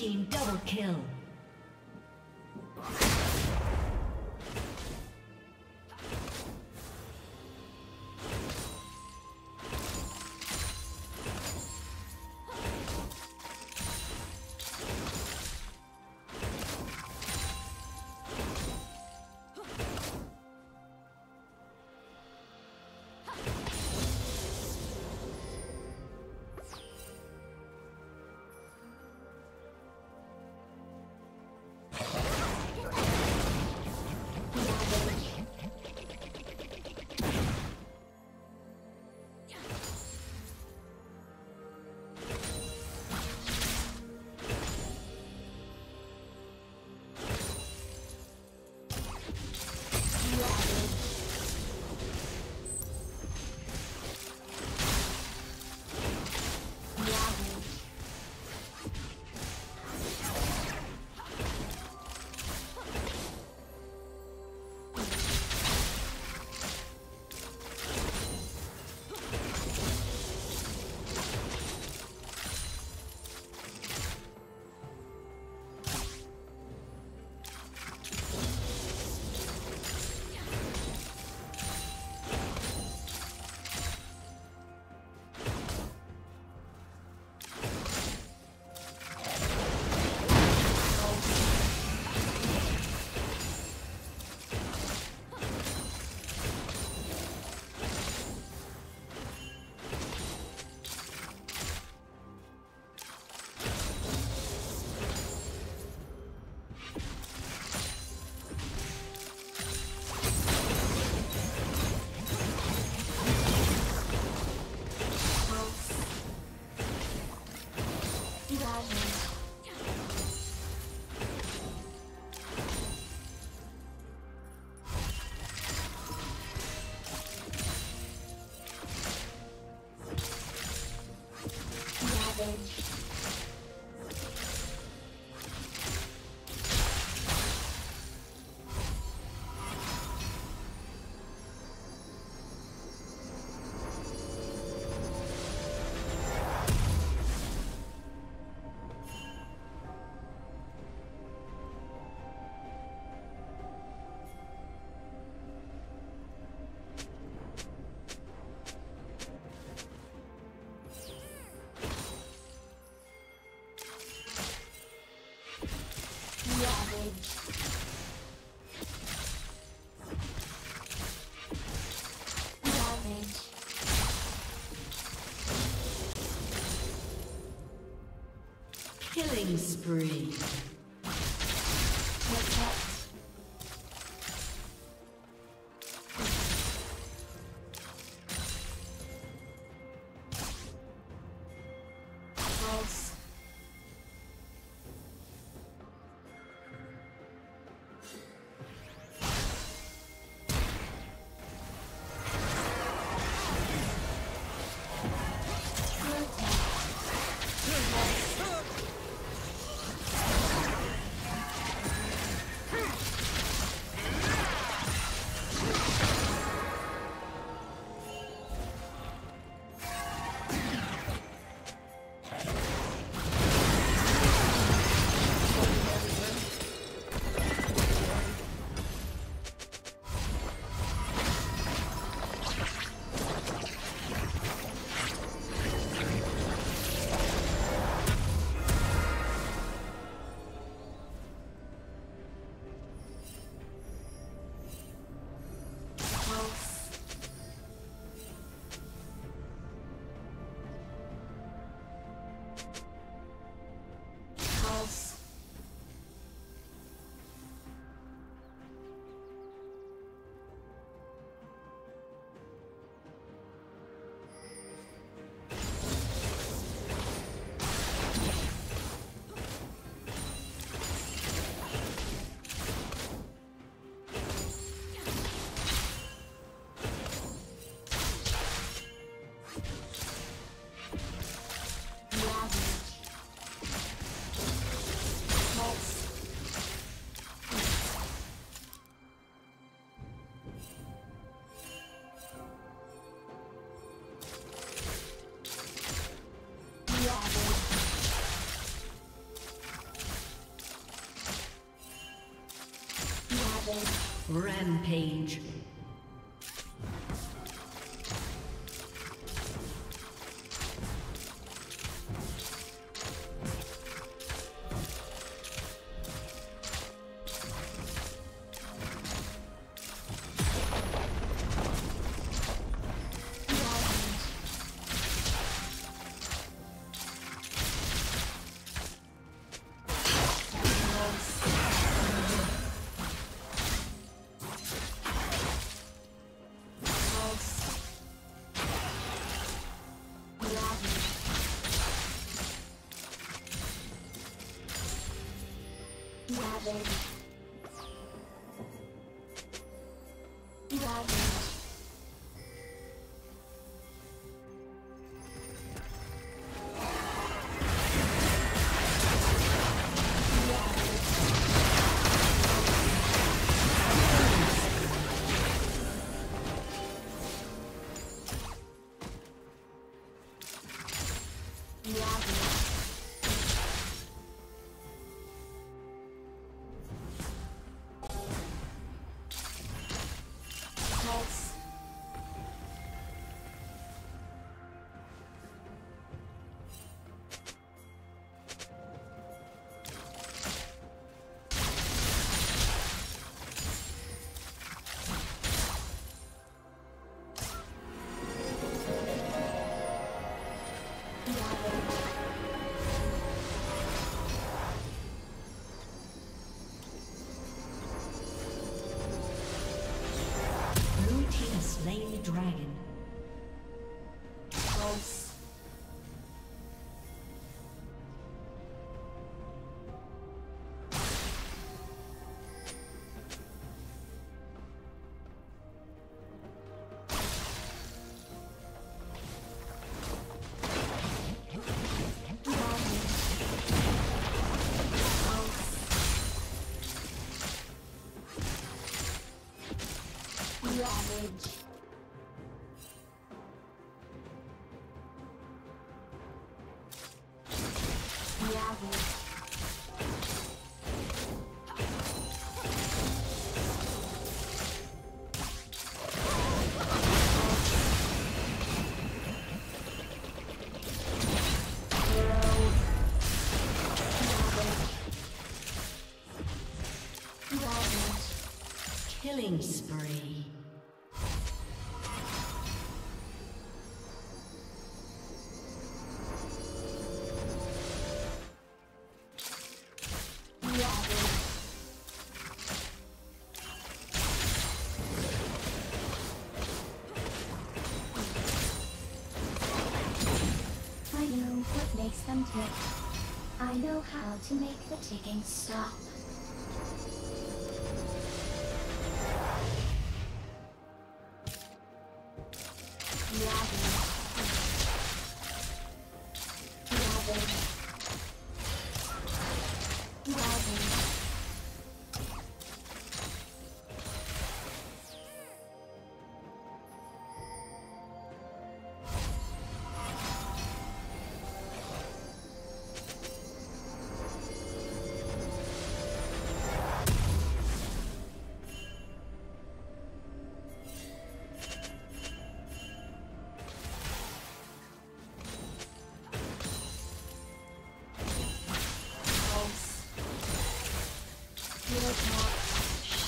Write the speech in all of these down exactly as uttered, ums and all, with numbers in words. team double kill. Killing spree. Rampage. Dragon. Pulse. Ravage. Killing spree. I know what makes them tick. I know how to make the ticking stop.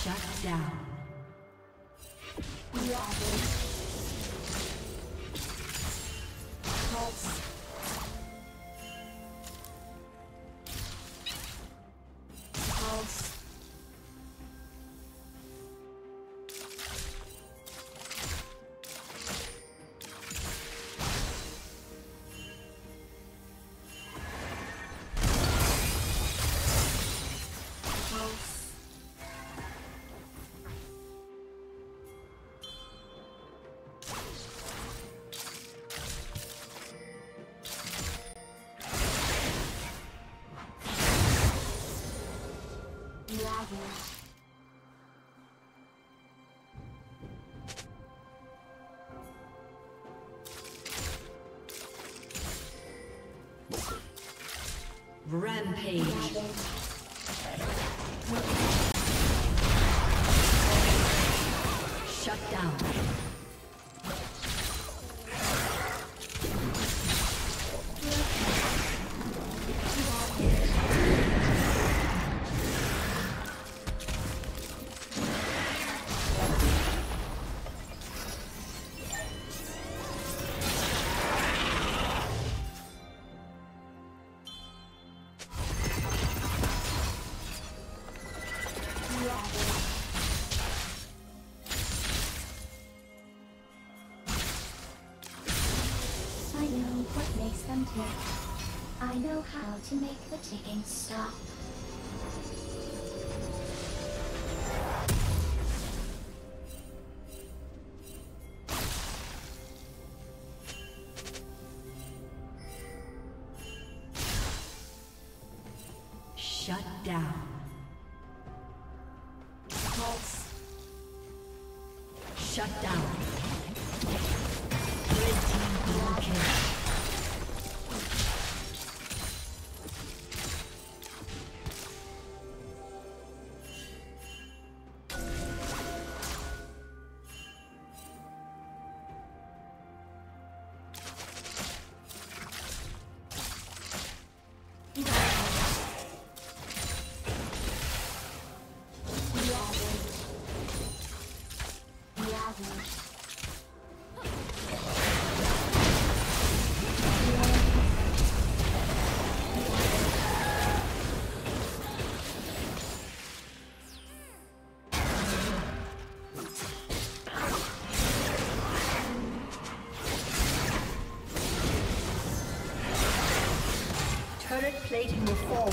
Shut down. Rampage. Yeah, I know how to make the ticking stop. Shut down. Pulse. Shut down. Red team double kill. Turret plating will fall.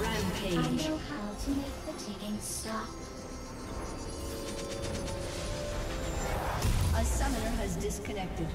Rampage. I know how to make the ticking stop. A summoner has disconnected.